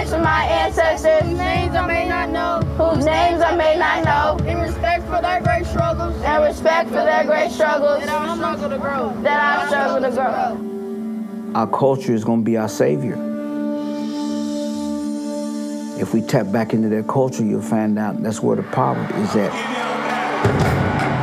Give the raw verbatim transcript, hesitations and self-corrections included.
respect to my ancestors, whose names I may not know, whose names I may not know, in respect for their great struggles, in respect for their great struggles, that I struggle to grow, that I struggle to grow. Our culture is going to be our savior. If we tap back into their culture, you'll find out that's where the power is at.